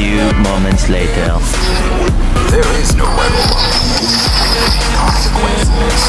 few moments later. There is no level. Consequences.